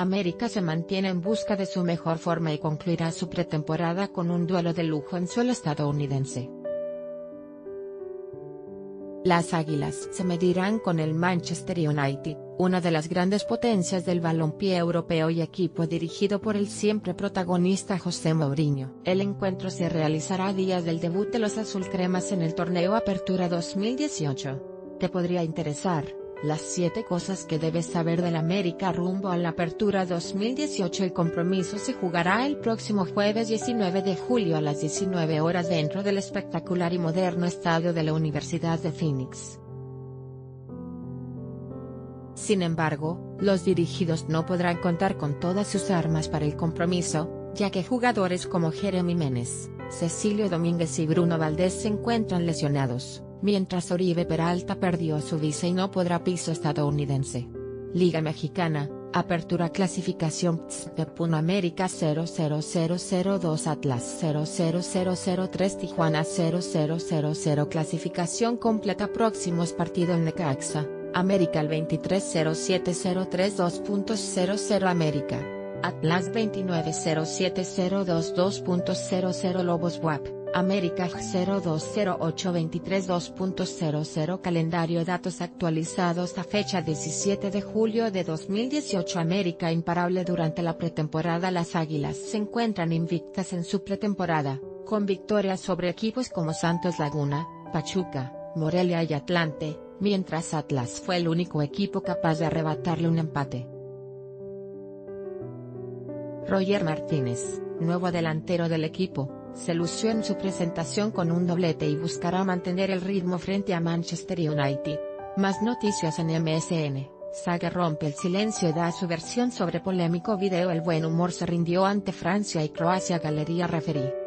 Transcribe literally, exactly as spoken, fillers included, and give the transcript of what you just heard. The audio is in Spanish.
América se mantiene en busca de su mejor forma y concluirá su pretemporada con un duelo de lujo en suelo estadounidense. Las Águilas se medirán con el Manchester United, una de las grandes potencias del balompié europeo y equipo dirigido por el siempre protagonista José Mourinho. El encuentro se realizará a días del debut de los azulcremas en el torneo Apertura dos mil dieciocho. Te podría interesar, las siete cosas que debes saber del América rumbo a la Apertura dos mil dieciocho. El compromiso se jugará el próximo jueves diecinueve de julio a las diecinueve horas dentro del espectacular y moderno estadio de la Universidad de Phoenix. Sin embargo, los dirigidos no podrán contar con todas sus armas para el compromiso, ya que jugadores como Jeremy Ménez, Cecilio Domínguez y Bruno Valdés se encuentran lesionados, mientras Oribe Peralta perdió su visa y no podrá piso estadounidense. Liga Mexicana, Apertura Clasificación P S V América cero cero cero cero dos Atlas cero cero cero cero tres Tijuana cero cero cero cero Clasificación completa. Próximos partidos: Necaxa, América el veintitrés de julio del dos mil tres. América, Atlas veintinueve de julio del dos mil dos. Lobos W A P, América cero dos cero ocho veintitrés dos punto cero cero. Calendario. Datos actualizados a fecha diecisiete de julio de dos mil dieciocho. América imparable durante la pretemporada. Las Águilas se encuentran invictas en su pretemporada, con victorias sobre equipos como Santos Laguna, Pachuca, Morelia y Atlante, mientras Atlas fue el único equipo capaz de arrebatarle un empate. Roger Martínez, nuevo delantero del equipo, se lució en su presentación con un doblete y buscará mantener el ritmo frente a Manchester United. Más noticias en M S N. Saga rompe el silencio y da su versión sobre polémico video. El buen humor se rindió ante Francia y Croacia. Galería referí.